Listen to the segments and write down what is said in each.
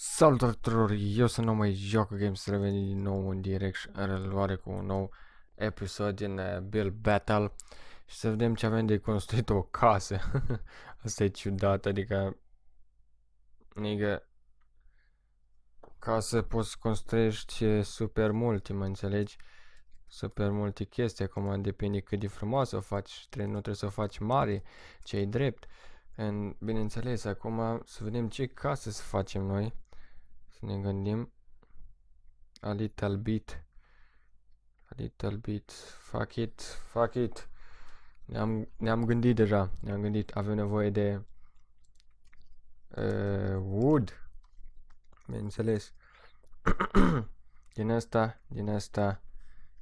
Salutare tuturor, eu sunt numai Joacă Games, revenim din nou în direct și în reluare cu un nou episod din Build Battle. Și să vedem ce avem de construit o casă. Asta e ciudat, adică casă poți să construiești super multe, mă înțelegi? Super multe chestii, acum depinde cât de frumoasă o faci, nu trebuie să o faci mare, ce-i drept. Bineînțeles, acum să vedem ce casă să facem noi. Să ne gândim. A little bit, fuck it. Ne-am gândit deja, avem nevoie de wood. Bineînțeles. din asta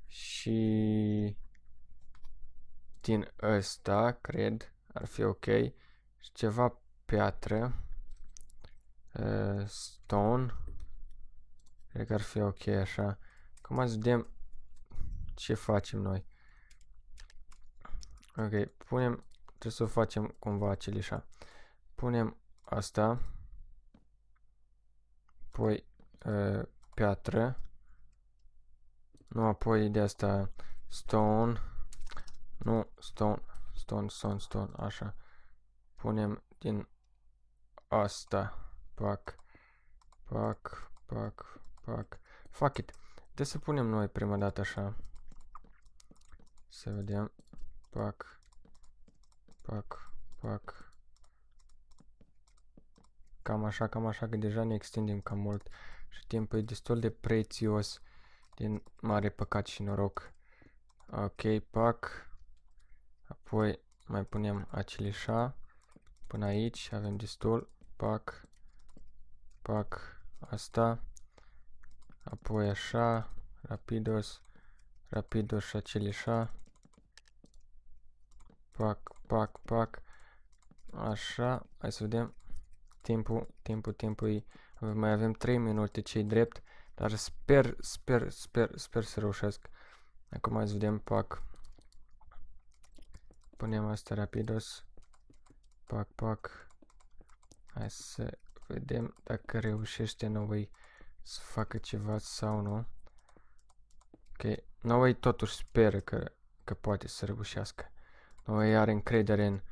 și din ăsta, cred, ar fi ok. Și ceva piatră, stone, cred că ar fi ok așa. Acum să vedem ce facem noi. Ok, punem, trebuie să facem cumva aceleași. Punem asta, apoi piatră, nu, apoi de asta stone, nu, stone, așa. Punem din asta, pac. Fuck it. De să punem noi prima dată așa. Să vedem. Pac. Cam așa, că deja ne extindem cam mult. Și timpul e destul de prețios. Din mare păcat și noroc. Ok, pac. Apoi mai punem aceleași. Până aici avem destul, pac, asta, apoi așa, rapidos și aceleași, pac, așa, hai să vedem, timpul, mai avem 3 minute ce-i drept, dar sper să reușesc. Acum hai să vedem, pac, punem asta rapidos. Pac. Hai să vedem dacă reușește noi să facă ceva sau nu. Ok, noi totuși speră că poate să reușească. Noi are încredere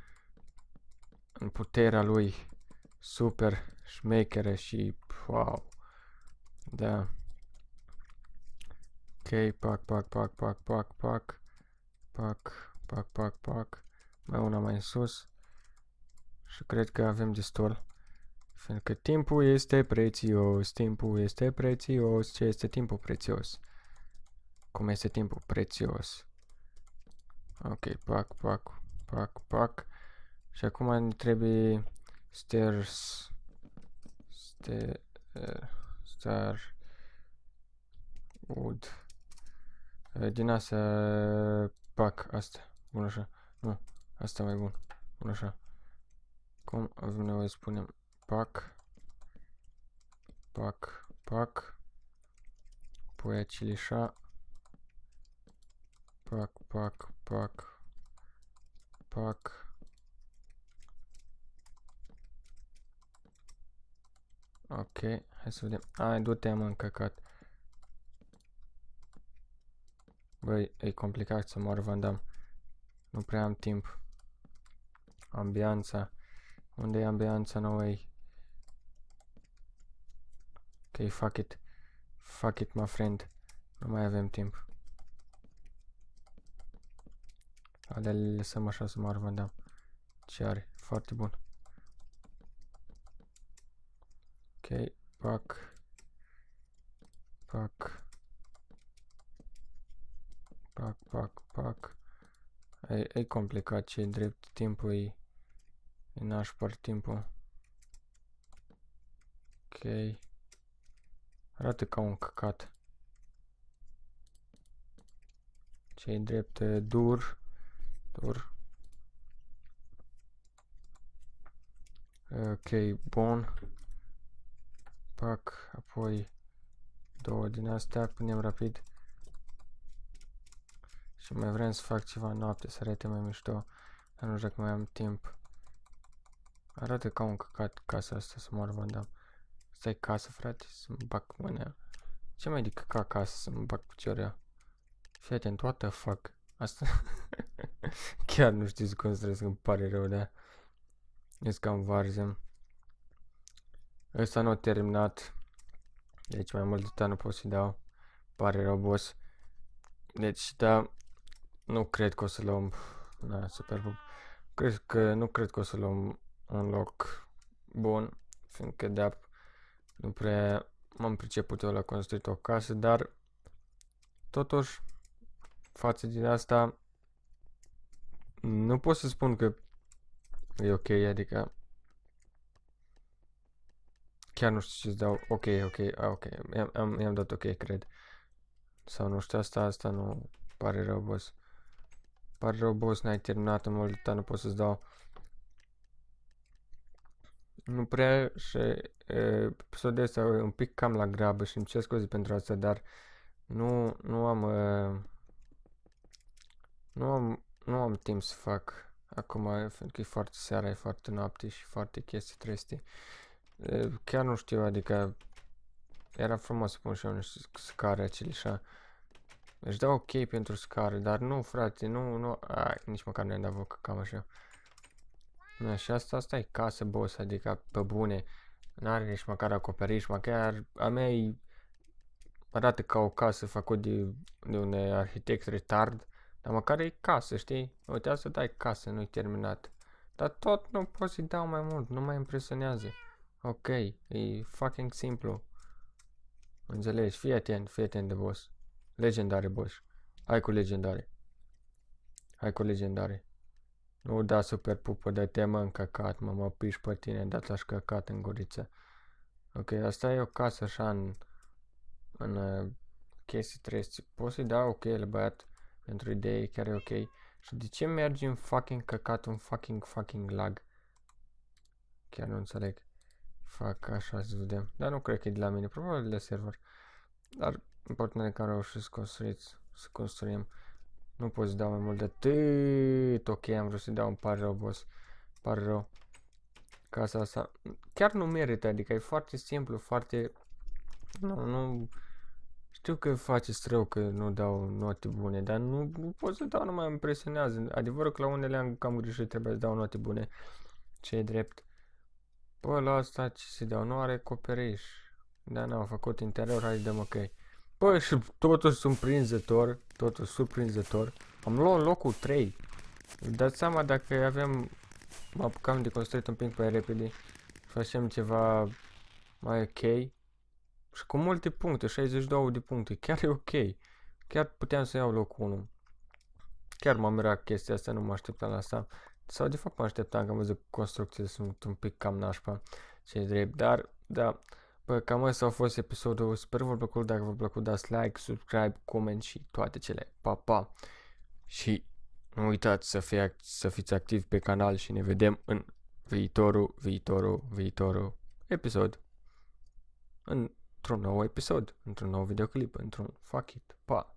în puterea lui super șmecheră și wow. Da. Ok, pac. Mai una mai în sus. Și cred că avem destul, fiindcă timpul este prețios, ce este timpul prețios? Cum este timpul prețios? Ok, pac. Și acum ne trebuie star wood. Din asta pac, asta, bun așa, nu, asta mai bun, bun așa. Cum avem nevoie să punem pac, apoi aceleași, pac. Ok, hai să vedem. Ai, du-te, am încăcat. Băi, e complicat să mor, Vandam. Nu prea am timp. Ambianța. Unde e ambianța nouă? Ok, fuck it, my friend. Nu mai avem timp. Alea le lăsăm așa să mă arvândam. Ce are? Foarte bun. Ok, pac. E complicat, ce drept, timpul e... în nașpar timpul. Ok. Arată ca un căcat. Ce-i drept dur. Ok, bun. Pac, apoi 2 din astea, punem rapid. Și mai vrem să fac ceva noapte, să arate mai mișto. Dar nu știu dacă mai am timp. Arată ca un căcat casa asta, să mă arvândam. Stai casă, frate, să-mi bag mâna. Ce mai adică ca acasă să-mi bag picioarea? Fii atent, what the fuck? Asta... Chiar nu știu să construiesc, îmi pare rău, da? Ești cam varză. Ăsta nu a terminat. Deci mai mult de ta nu pot să-i dau. Pare rău, boss. Deci, da... Nu cred că o să luăm... Da, super bun. Cred că nu cred că o să luăm un loc bun. Fiindcă, da, nu prea m-am priceput eu la construit o casă, dar... Totuși, față din asta, nu pot să spun că e ok, adică chiar nu știu ce-ți dau, ok, i-am dat ok, cred. Sau nu știu, asta nu, pare rău, boss. Pare rău, boss, n-ai terminat în mult, dar nu pot să-ți dau. Nu prea, și episodul ăsta e un pic cam la grabă și îmi cer scuze pentru asta, dar nu am timp să fac acum, pentru că e foarte seara, e foarte noapte și foarte chestii triste. Chiar nu știu, adică era frumos să pun și eu niște scare acele așa. Își dau ok pentru scare, dar nu, frate, nu, ai, nici măcar nu-i dat vocă, cam așa. Și asta e casă, boss, adică pe bune, n-are nici măcar acoperiș, măcar a mea e... Arată ca o casă făcut de un arhitect retard, dar măcar e casă, știi? Uite, asta dai casă, nu-i terminat. Dar tot nu pot să-i dau mai mult, nu mă impresionează. Ok, e fucking simplu. Înțelegi? Fii atent de boss. Legendare, boss. Hai cu legendare. Nu da super pupă, dă-te mă în căcat, mă piși pe tine, da-ți aș căcat în guriță. Ok, asta e o casă așa în chestii trăiești. Poți să-i dau ok la băiat pentru idei, chiar e ok. Și de ce mergi în fucking căcat, un fucking lag? Chiar nu înțeleg. Fac așa să vedem. Dar nu cred că e de la mine, probabil de la server. Dar important e că am reușit să construim. Nu pot să dau mai mult de atât. Ok, am vrut să dau un par rău, boss. Par rău. Casa asta chiar nu merită, adică e foarte simplu, foarte... Nu, știu că faceți rău că nu dau note bune, dar nu pot să dau, nu mă impresionează. Adevărul că la unele am cam greșit, trebuie să dau note bune, ce e drept. Bă, la asta ce se dau, nu are coperiș, dar n-am făcut interior, hai dăm ok. Bă, și totul surprinzător, am luat locul 3. Dați seama dacă mă apucam de construit un pic mai repede, facem ceva mai ok. Și cu multe puncte, 62 de puncte, chiar e ok. Chiar puteam să iau locul 1. Chiar m-am mirat chestia asta, nu mă așteptam la asta. Sau de fapt mă așteptam, că am văzut construcțiile sunt un pic cam nașpa. Ce-i drept, dar, da. Bă, cam ăsta a fost episodul. Sper că v-a plăcut, dacă v-a plăcut dați like, subscribe, coment și toate cele. Pa, pa! Și nu uitați să fiți activi pe canal și ne vedem în viitorul episod. Într-un nou videoclip, într-un fuck it, pa!